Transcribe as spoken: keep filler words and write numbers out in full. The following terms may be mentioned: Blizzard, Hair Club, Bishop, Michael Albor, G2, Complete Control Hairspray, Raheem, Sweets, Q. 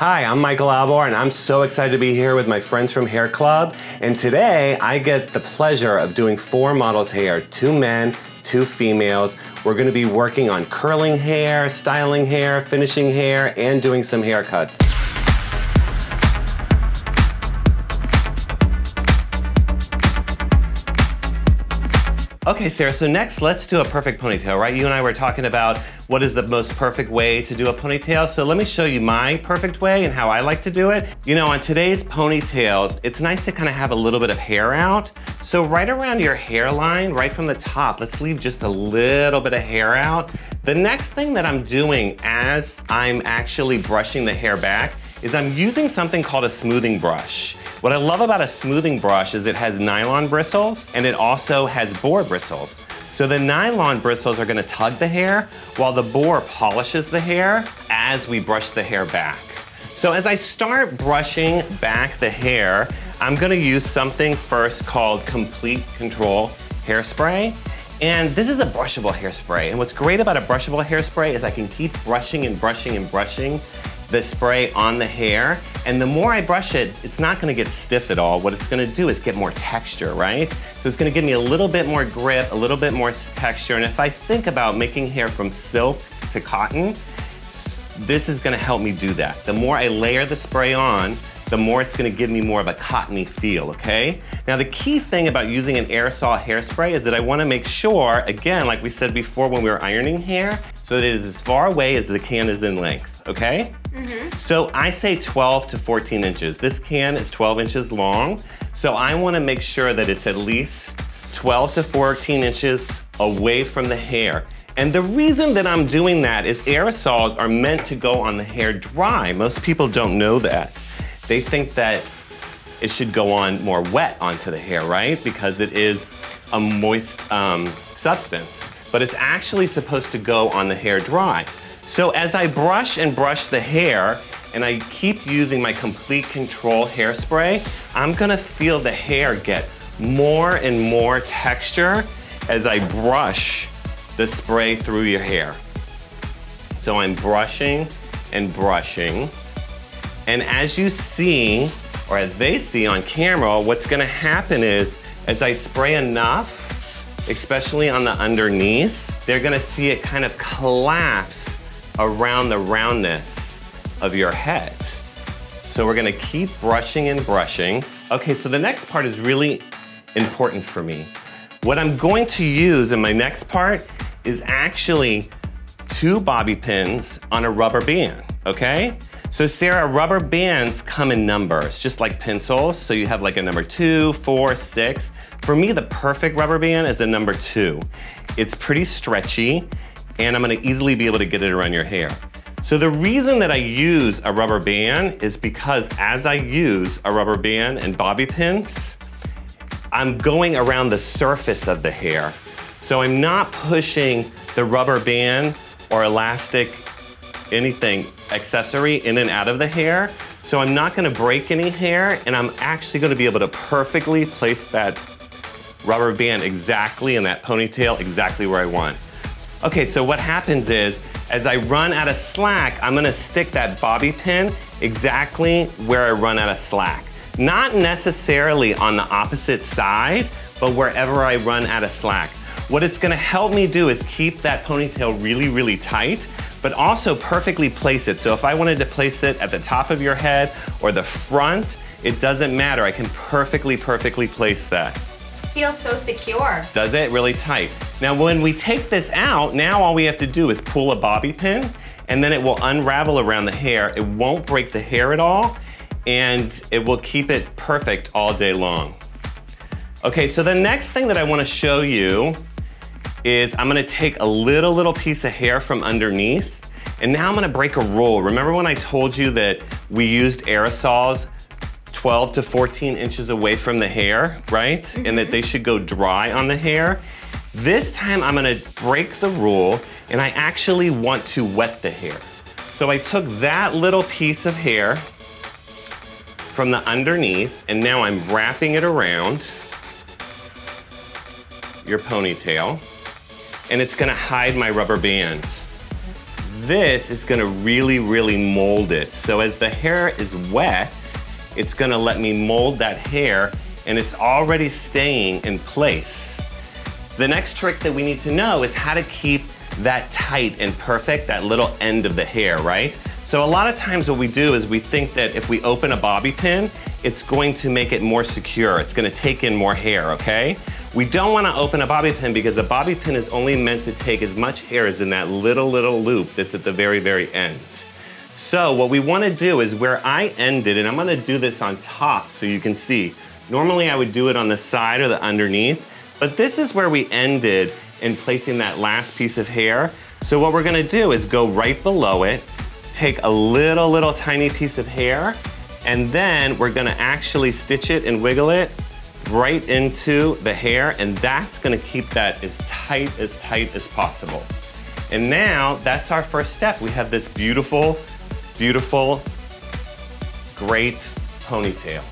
Hi, I'm Michael Albor, and I'm so excited to be here with my friends from Hair Club. And today, I get the pleasure of doing four models' hair, two men, two females. We're gonna be working on curling hair, styling hair, finishing hair, and doing some haircuts. Okay, Sarah, so next let's do a perfect ponytail, right? You and I were talking about what is the most perfect way to do a ponytail. So let me show you my perfect way and how I like to do it. You know, on today's ponytails, it's nice to kind of have a little bit of hair out. So right around your hairline, right from the top, let's leave just a little bit of hair out. The next thing that I'm doing as I'm actually brushing the hair back is I'm using something called a smoothing brush. What I love about a smoothing brush is it has nylon bristles and it also has boar bristles. So the nylon bristles are gonna tug the hair while the boar polishes the hair as we brush the hair back. So as I start brushing back the hair, I'm gonna use something first called Complete Control Hairspray. And this is a brushable hairspray. And what's great about a brushable hairspray is I can keep brushing and brushing and brushing the spray on the hair, and the more I brush it, it's not gonna get stiff at all. What it's gonna do is get more texture, right? So it's gonna give me a little bit more grip, a little bit more texture, and if I think about making hair from silk to cotton, this is gonna help me do that. The more I layer the spray on, the more it's gonna give me more of a cottony feel, okay? Now the key thing about using an aerosol hairspray is that I wanna make sure, again, like we said before when we were ironing hair, so that it is as far away as the can is in length, okay? Mm-hmm. So I say twelve to fourteen inches. This can is twelve inches long, so I wanna make sure that it's at least twelve to fourteen inches away from the hair. And the reason that I'm doing that is aerosols are meant to go on the hair dry. Most people don't know that. They think that it should go on more wet onto the hair, right? Because it is a moist um, substance, but it's actually supposed to go on the hair dry. So as I brush and brush the hair, and I keep using my Complete Control hairspray, I'm gonna feel the hair get more and more texture as I brush the spray through your hair. So I'm brushing and brushing. And as you see, or as they see on camera, what's gonna happen is, as I spray enough, especially on the underneath, they're gonna see it kind of collapse around the roundness of your head. So we're gonna keep brushing and brushing. Okay, so the next part is really important for me. What I'm going to use in my next part is actually two bobby pins on a rubber band, okay? So Sarah, rubber bands come in numbers, just like pencils. So you have like a number two, four, six. For me, the perfect rubber band is a number two. It's pretty stretchy, and I'm gonna easily be able to get it around your hair. So the reason that I use a rubber band is because as I use a rubber band and bobby pins, I'm going around the surface of the hair. So I'm not pushing the rubber band or elastic anything, accessory in and out of the hair. So I'm not gonna break any hair, and I'm actually gonna be able to perfectly place that rubber band exactly in that ponytail, exactly where I want. Okay, so what happens is, as I run out of slack, I'm gonna stick that bobby pin exactly where I run out of slack. Not necessarily on the opposite side, but wherever I run out of slack. What it's gonna help me do is keep that ponytail really, really tight, but also perfectly place it. So if I wanted to place it at the top of your head or the front, it doesn't matter. I can perfectly, perfectly place that. Feels so secure. Does it? Really tight. Now when we take this out, now all we have to do is pull a bobby pin, and then it will unravel around the hair. It won't break the hair at all, and it will keep it perfect all day long. Okay, so the next thing that I wanna show you is I'm gonna take a little, little piece of hair from underneath, and now I'm gonna break a rule. Remember when I told you that we used aerosols twelve to fourteen inches away from the hair, right? Mm-hmm. And that they should go dry on the hair? This time I'm gonna break the rule, and I actually want to wet the hair. So I took that little piece of hair from the underneath, and now I'm wrapping it around your ponytail, and it's gonna hide my rubber band. This is gonna really, really mold it. So as the hair is wet, it's gonna let me mold that hair, and it's already staying in place. The next trick that we need to know is how to keep that tight and perfect, that little end of the hair, right? So a lot of times what we do is we think that if we open a bobby pin, it's going to make it more secure. It's gonna take in more hair, okay? We don't wanna open a bobby pin because a bobby pin is only meant to take as much hair as in that little, little loop that's at the very, very end. So what we wanna do is where I ended, and I'm gonna do this on top so you can see. Normally I would do it on the side or the underneath, but this is where we ended in placing that last piece of hair. So what we're gonna do is go right below it, take a little, little tiny piece of hair, and then we're gonna actually stitch it and wiggle it right into the hair, and that's gonna keep that as tight as tight as possible. And now, that's our first step. We have this beautiful, beautiful, great ponytail.